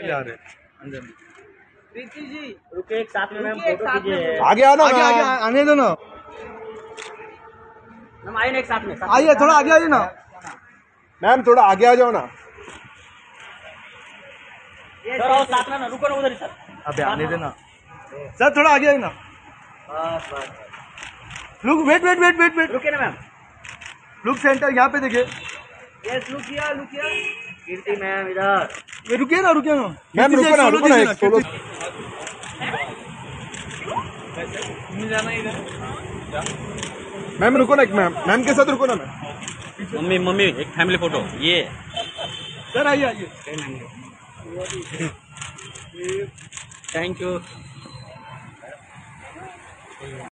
प्रीति जी रुके, एक साथ में मैम फोटो कीजिए। आगे आओ ना, आगे आने दो ना, हम आए ना एक साथ में। आइए थोड़ा आगे आ जाओ ना मैम, थोड़ा आगे आ जाओ ना। सर साथ में ना, रुको ना उधर ही सर, अबे आने देना सर, थोड़ा आगे आइए ना। बस बस look, wait wait wait wait wait, रुके ना मैम। लुक सेंटर यहाँ पे देखिए। यस लुक किया, लुक किया कीर्ति मैम इधर। ये रुकिए ना, रुकिए ना मैम, रुको ना, रुको ना एक सोलो नहीं जाना इधर मैम, रुको ना एक मैम, मैम के साथ रुको ना मैम। मम्मी मम्मी एक फैमिली फोटो ये सर। आइए आइए, थैंक यू।